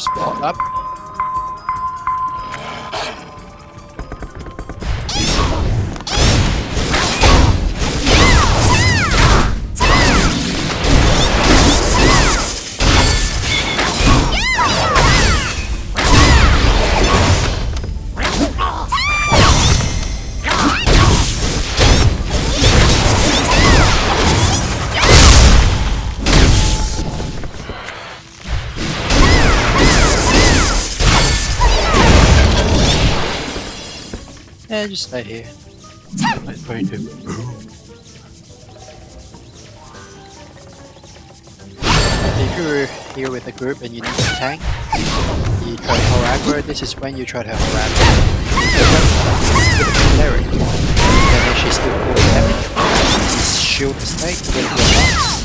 spot up. Yeah, just stay here. That's very good. If you're here with a group and you need to tank, you try to hold aggro, this is when you try to hold aggro. There it is. Then she's still doing damage. Shield mistake to get to the box.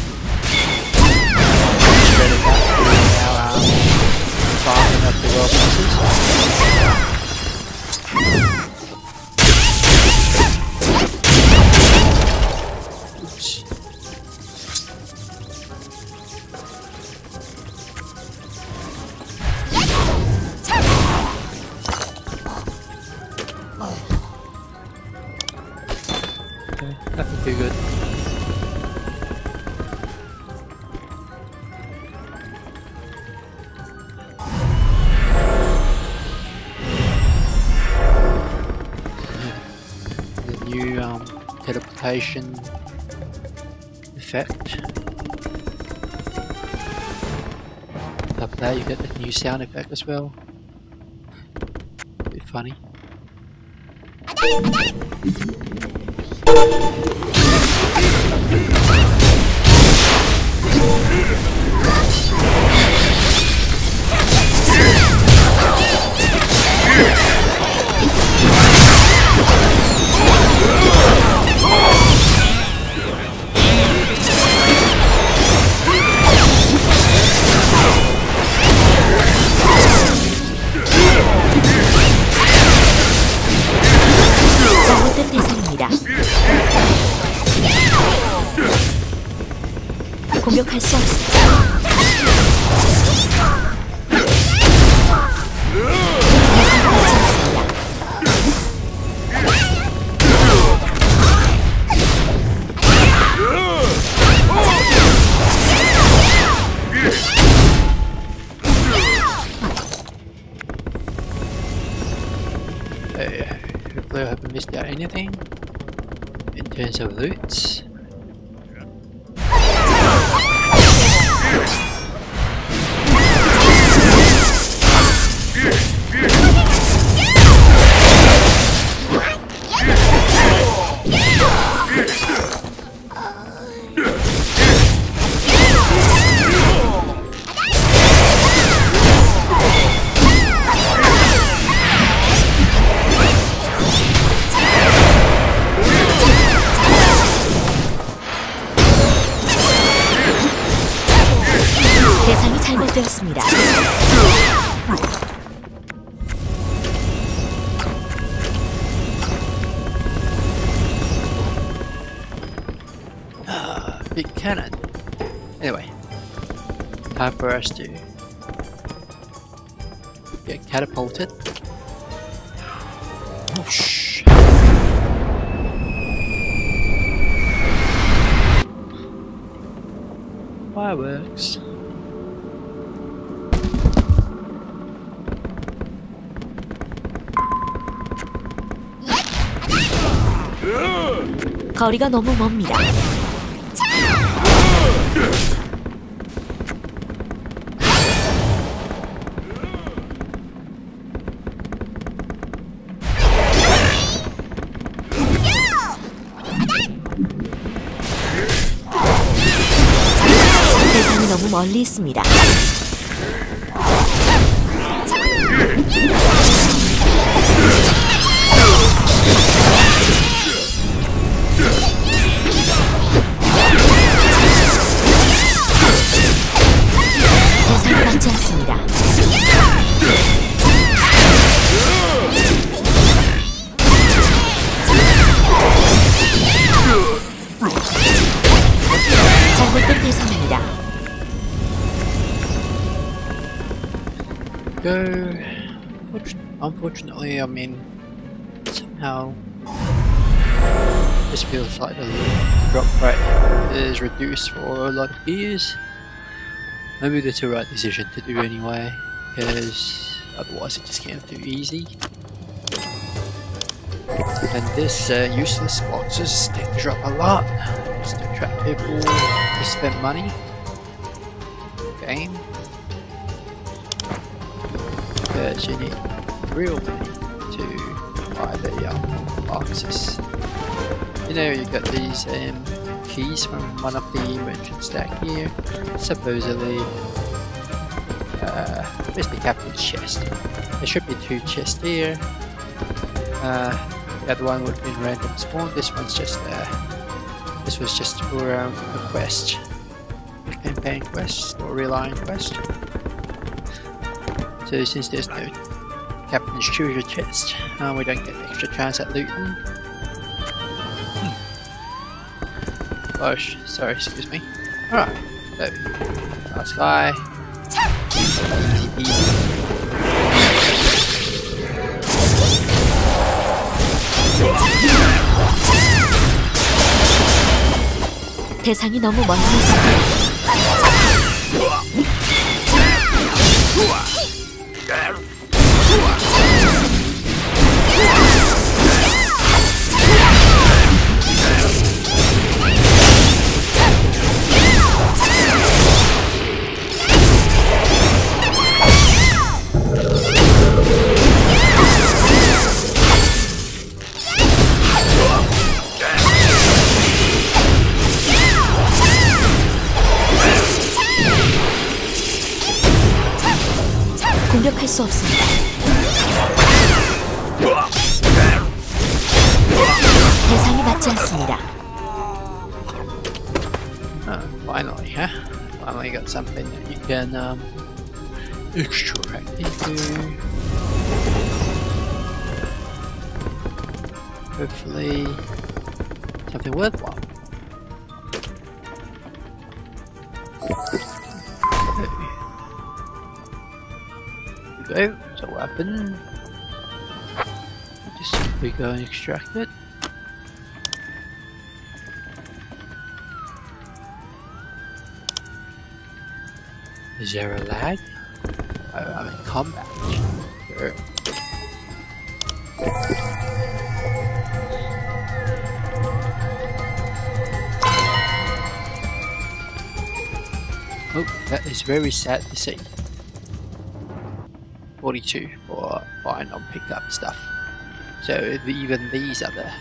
Straight attack, doing our farming up the world bosses. Too good. The new teleportation effect. After that you get the new sound effect as well. A bit funny. Hopefully I haven't missed out anything in terms of loot. Big cannon. Anyway, time for us to get catapulted. Whoosh. Fireworks. 거리가 너무 멉니다. 대상이 너무 멀리 있습니다. go. Which, unfortunately, I mean, somehow this feels like the drop rate is reduced for a lot of gears. Maybe that's the right decision to do anyway, because otherwise it just came too easy. And this useless boxes, they drop a lot, just to attract people to spend money. Game. Because you need real money to buy the boxes. You know, you got these keys from one of the merchants stack here. Supposedly, where's the captain's chest? There should be two chests here. That one would have been random spawn, this one's just this was just for a quest. A campaign quest or relying quest. So since there's no captain's treasure chest, we don't get an extra chance at looting. Gosh, sorry, excuse me. Alright, so last guy. Easy, easy. 대상이 너무 멀리 공격할 수 없습니다. 대상이 맞지 않습니다. Finally, huh? Finally got something that you can extract into. Hopefully, something worthwhile. It's a weapon. Just simply go and extract it. Is there a lag? Oh, I'm in combat. Sure. Oh, that is very sad to see. 42 for buying on pickup stuff. So even these other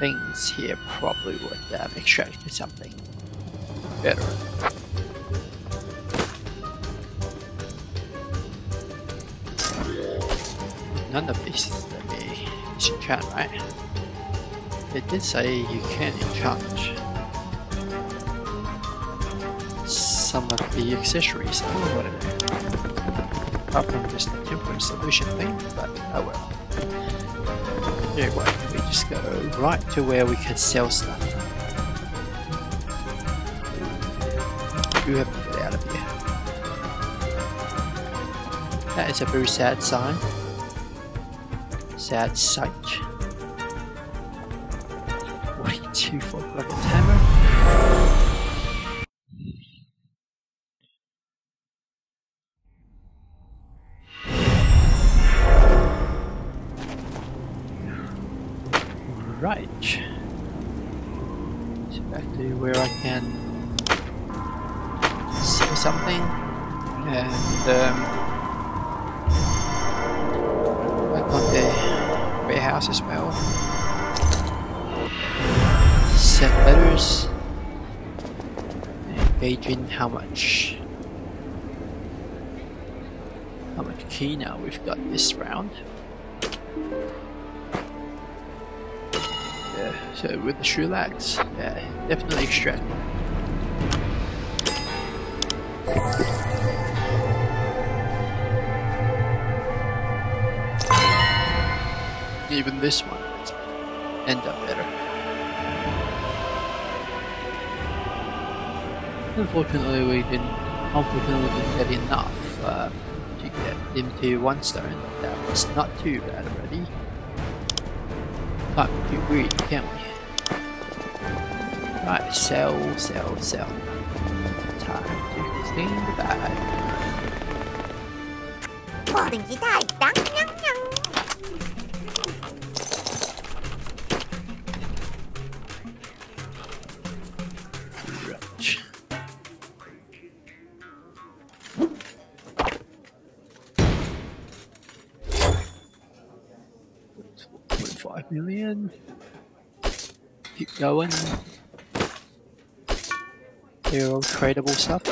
things here probably would extract to something better. None of these is going to be disenchant, right? It did say you can enchant some of the accessories. Oh, whatever. Apart from just a temporary solution thing, but oh well. Yeah, well, we just go right to where we can sell stuff. You have to get out of here. That is a very sad sign. Sad sight. 42 for Blooded Hammer. Right, so back to where I can see something, and back on the warehouse as well. Send letters, and gauge in how much key now we've got this round. So with the Shulags, yeah, definitely extract. Even this one would end up better. Unfortunately, we didn't get enough get into one stone. That was not too bad already. Can't be too greedy, can we? Right, sell. Time to clean the bag. $5 million. Keep going. They're all tradable stuff.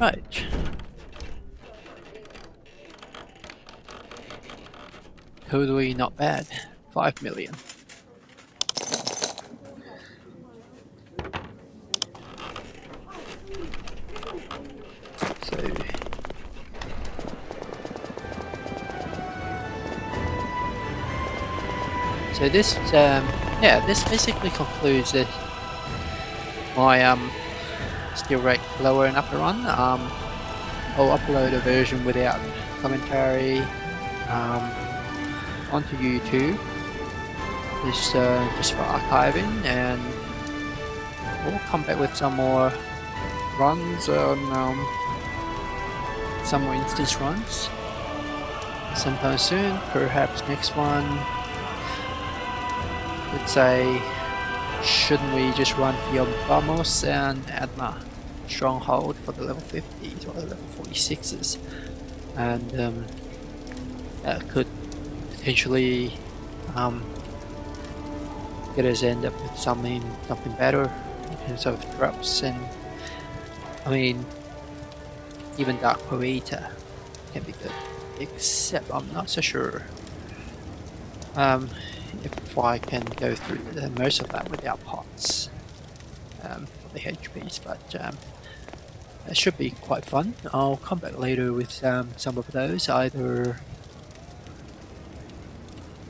Right. Totally not bad. $5 million. So this, this basically concludes this, my skill rate lower and upper run. I'll upload a version without commentary onto YouTube, just for archiving, and we'll come back with some more runs on some more instance runs sometime soon, perhaps next one. Let's say, shouldn't we just run for Bamos and Adma Stronghold for the level 50s or the level 46s, and that could potentially get us end up with something better in terms of drops, and I mean even Dark Parata can be good, except I'm not so sure if I can go through most of that without pots for the HPs, but that should be quite fun. I'll come back later with some of those, either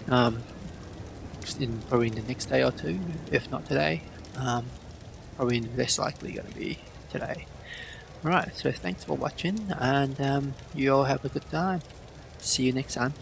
probably in the next day or two, if not today. Probably less likely going to be today. Alright, so thanks for watching, and you all have a good time. See you next time.